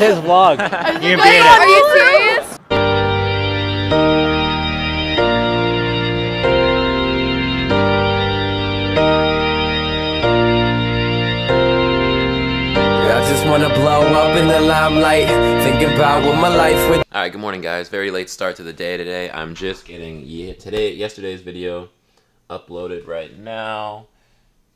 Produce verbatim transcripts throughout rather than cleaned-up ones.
his vlog. You can beat it. Are you serious? I just want to blow up in the limelight, thinking about what my life would. All right, good morning, guys. Very late start to the day today. I'm just getting yeah, today yesterday's video uploaded right now.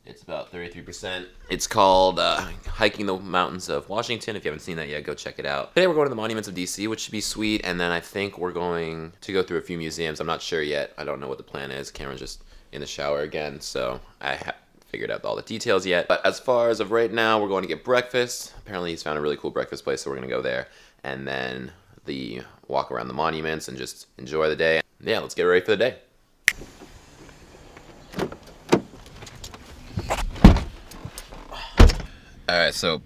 It's about thirty-three percent. It's called uh, Hiking the Mountains of Washington. If you haven't seen that yet, go check it out. Today we're going to the monuments of D C, which should be sweet. And then I think we're going to go through a few museums. I'm not sure yet. I don't know what the plan is. Cameron's just in the shower again, so I haven't figured out all the details yet. But as far as of right now, we're going to get breakfast. Apparently he's found a really cool breakfast place, so we're going to go there. And then the walk around the monuments and just enjoy the day. Yeah, let's get ready for the day. All right, so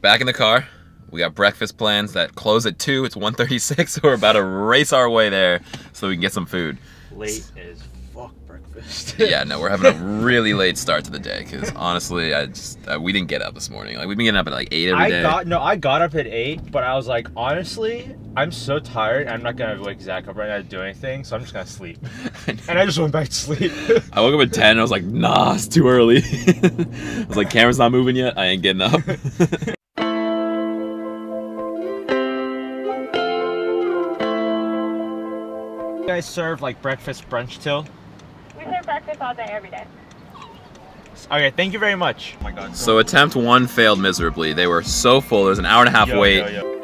back in the car. We got breakfast plans that close at two. It's one thirty-six, so we're about to race our way there so we can get some food. Late as fuck breakfast. Yeah, no, we're having a really late start to the day because honestly, I just I, we didn't get up this morning. Like we've been getting up at like eight every I day. Got, no, I got up at eight, but I was like, honestly, I'm so tired. I'm not gonna wake Zach up right now to do anything, so I'm just gonna sleep. And I just went back to sleep. I woke up at ten and I was like, nah, it's too early. I was like, camera's not moving yet, I ain't getting up. You guys serve like breakfast, brunch till? We serve breakfast all day, every day. Okay, thank you very much. Oh my God. So attempt one failed miserably. They were so full, there was an hour and a half yo, wait. Yo, yo.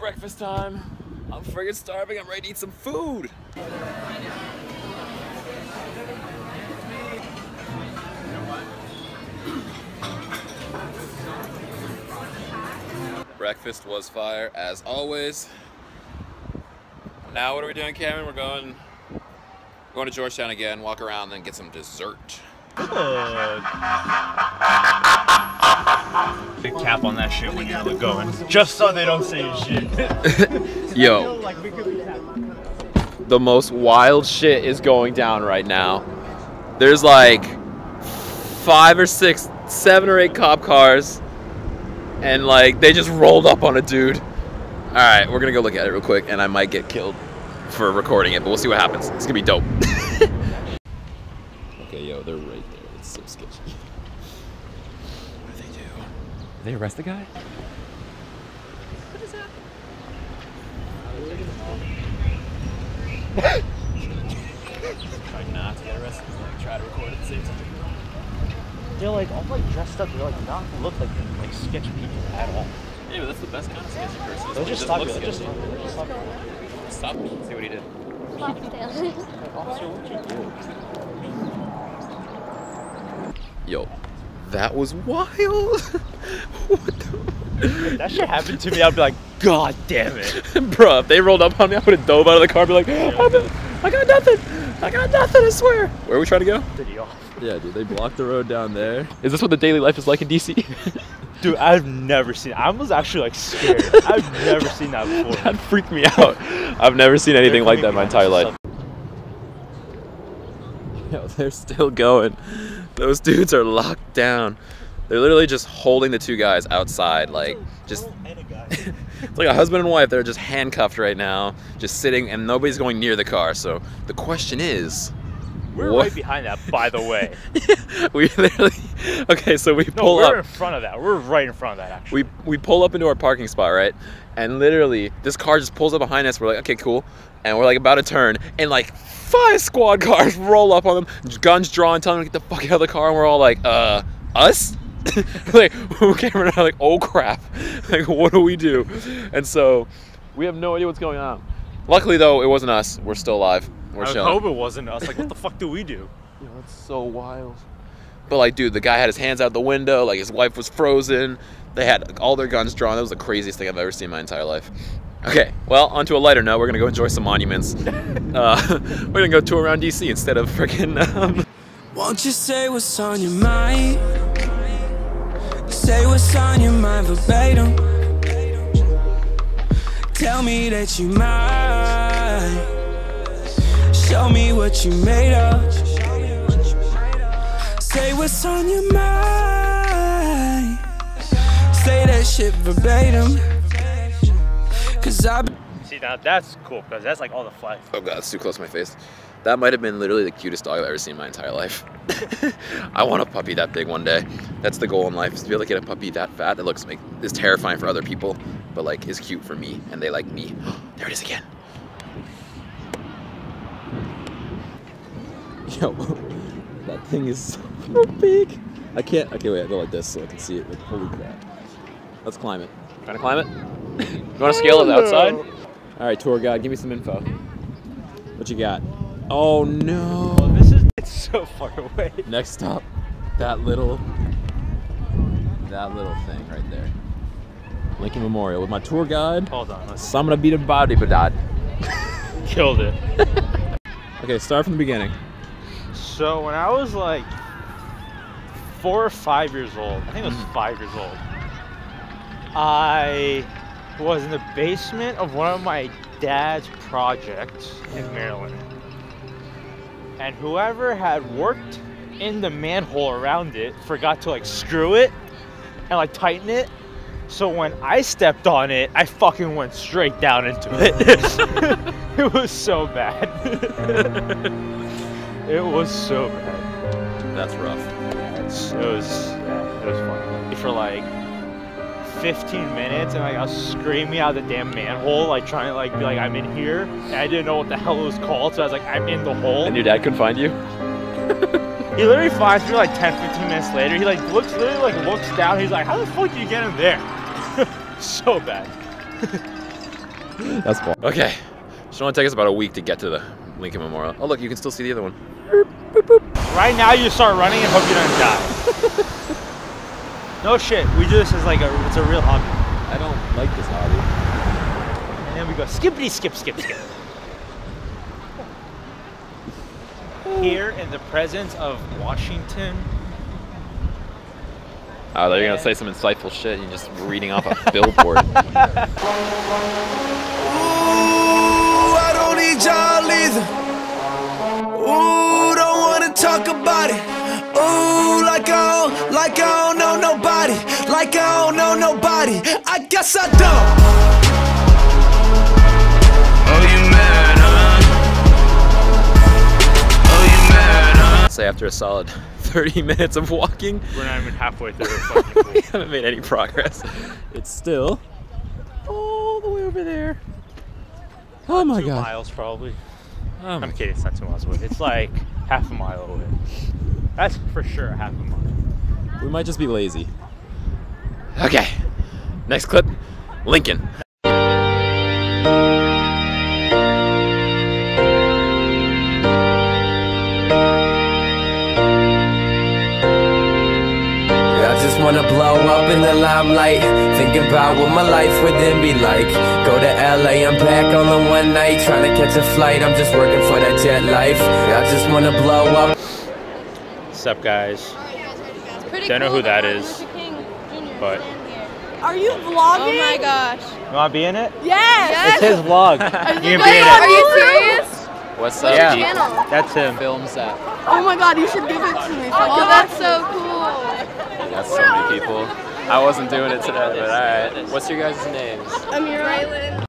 Breakfast time. I'm friggin' starving. I'm ready to eat some food. Breakfast was fire as always. Now what are we doing, Cameron? We're going, going to Georgetown again. Walk around, then get some dessert. Good. Big cap on that shit when you're going. Just so they don't say shit. Yo. The most wild shit is going down right now. There's like five or six, seven or eight cop cars. And like they just rolled up on a dude. Alright, we're gonna go look at it real quick and I might get killed for recording it, but we'll see what happens. It's gonna be dope. Okay, yo, they're right there. It's so sketchy. What do they do? Did they arrest the guy? What is that? Try not to get arrested. Like, try to record it. Save something. They're like all like dressed up. They're like not look like like sketchy people at all. Yeah, but that's the best kind of sketchy person. They'll just stop you. Just stop you. Just stop you. Stop you. See what he did. Officer, what you do? Yo, that was wild. What the? If that shit happened to me, I'd be like, God damn it. Bruh, if they rolled up on me, I would have dove out of the car and be like, I got nothing. I got nothing, I swear. Where are we trying to go? City off. Yeah, dude, they blocked the road down there. Is this what the daily life is like in D C? Dude, I've never seen it. I was actually like scared. I've never seen that before. That freaked me out. I've never seen anything like that in my entire life. Yo, they're still going. Those dudes are locked down. They're literally just holding the two guys outside, like just it's like a husband and wife. They're just handcuffed right now, just sitting, and nobody's going near the car. So the question is, we're what? Right behind that, by the way. Yeah, we literally okay. So we pull no, we're up. We're in front of that. We're right in front of that. Actually, we we pull up into our parking spot, right? And literally, this car just pulls up behind us. We're like, okay, cool. And we're like about to turn, and like five squad cars roll up on them, guns drawn, telling them to get the fuck out of the car, and we're all like, uh, us? Like, Cameron and I are like, oh crap, like, what do we do? And so, we have no idea what's going on. Luckily though, it wasn't us. We're still alive. We're I chilling. Hope it wasn't us. Like, what the fuck do we do? Yo, that's so wild. But like, dude, the guy had his hands out the window. Like, his wife was frozen. They had all their guns drawn. That was the craziest thing I've ever seen in my entire life. Okay, well, onto a lighter note, we're gonna go enjoy some monuments. Uh, we're gonna go tour around D C instead of freaking. Um... Won't you say what's on your mind? Say what's on your mind verbatim. Tell me that you mind. Show me what you made of. Say what's on your mind. Say that shit verbatim. Cause I see, now that's cool, because that's like all the flags. Oh god, it's too close to my face. That might have been literally the cutest dog I've ever seen in my entire life. I want a puppy that big one day. That's the goal in life, is to be able to get a puppy that fat that looks like, is terrifying for other people, but like is cute for me, and they like me. There it is again. Yo, that thing is so big. I can't, okay wait, I go like this so I can see it. Like, holy crap. Let's climb it. Trying to climb it? You want to scale it outside? All right, tour guide, give me some info. What you got? Oh no! Well, this is it's so far away. Next stop, that little, that little thing right there, Lincoln Memorial. With my tour guide, hold on, let's so I'm gonna beat a body badad. Killed it. Okay, start from the beginning. So when I was like four or five years old, I think I was mm. five years old. I was in the basement of one of my dad's projects in Maryland. And whoever had worked in the manhole around it forgot to like screw it and like tighten it. So when I stepped on it, I fucking went straight down into it. It was so bad. It was so bad. That's rough. It's, it was, yeah, it was funny. For like fifteen minutes, and like, I was screaming out of the damn manhole, like trying to like be like, I'm in here, and I didn't know what the hell it was called, so I was like, I'm in the hole. And your dad couldn't find you? He literally finds me like ten, fifteen minutes later. He like looks, literally like looks down. He's like, how the fuck did you get in there? So bad. That's fun. Okay, so it'll take us about a week to get to the Lincoln Memorial. Oh look, you can still see the other one. Right now, you start running and hope you don't die. No shit, we do this as like a, it's a real hobby. I don't like this hobby. And then we go skippity skip skip skip. Here in the presence of Washington. Oh, they're gonna say some insightful shit and you're just reading off a billboard. Ooh, I don't need y'all either. Ooh, don't wanna talk about it. Ooh, like I don't, like I don't know nobody, like I don't know nobody, I guess I don't. Oh, you mad, huh? Oh, you mad, huh? Say after a solid thirty minutes of walking, we're not even halfway through the fucking pool. We haven't made any progress. It's still all the way over there. Oh my god. Two miles probably. Um, I'm kidding, it's not two miles away. It's like half a mile away. That's for sure a half a mile. We might just be lazy. Okay, next clip, Lincoln. Wanna blow up in the limelight, think about what my life would then be like. Go to L A, I'm back on the one night, trying to catch a flight, I'm just working for that jet life. I just wanna blow up. What's up guys? Don't know who that is, but... Are you vlogging? Oh my gosh. You wanna be in it? Yes! It's his vlog. You can be in it. Are you serious? What's up? Yeah, that's him. Film set. Oh my god, you should give it to me. Oh, that's so cool. That's so many people. I wasn't doing it today, but alright. What's your guys' names? Amira.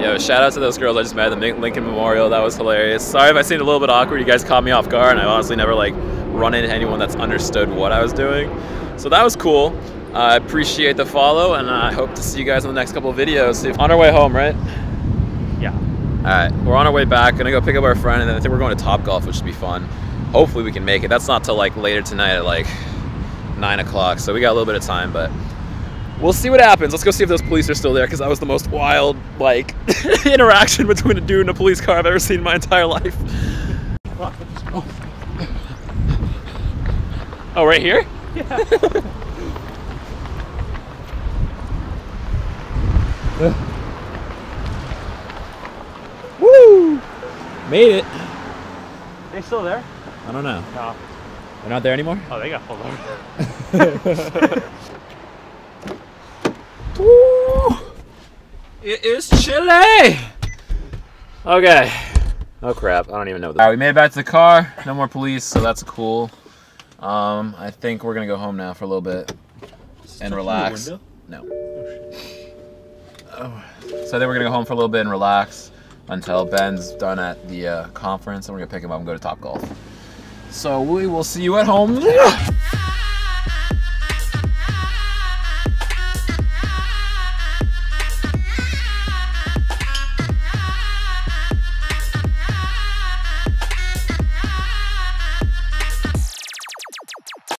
Yo, shout out to those girls I just met at the Lincoln Memorial. That was hilarious. Sorry if I seemed a little bit awkward. You guys caught me off guard, and I honestly never like run into anyone that's understood what I was doing. So that was cool. I uh, appreciate the follow, and I hope to see you guys in the next couple of videos. On our way home, right? Yeah. Alright, we're on our way back. Gonna go pick up our friend, and then I think we're going to Top Golf, which should be fun. Hopefully we can make it. That's not till like later tonight at like nine o'clock, so we got a little bit of time, but we'll see what happens. Let's go see if those police are still there, because that was the most wild like interaction between a dude and a police car I've ever seen in my entire life. Oh, oh right here? Yeah. Woo! Made it. They still there? I don't know. No. They're not there anymore? Oh, they got pulled over. It is chilly! Okay. Oh crap, I don't even know. Alright, we made it back to the car. No more police, so that's cool. Um, I think we're gonna go home now for a little bit and relax. No. Oh. So I think we're gonna go home for a little bit and relax until Ben's done at the uh, conference, and we're gonna pick him up and go to Top Golf. So we will see you at home.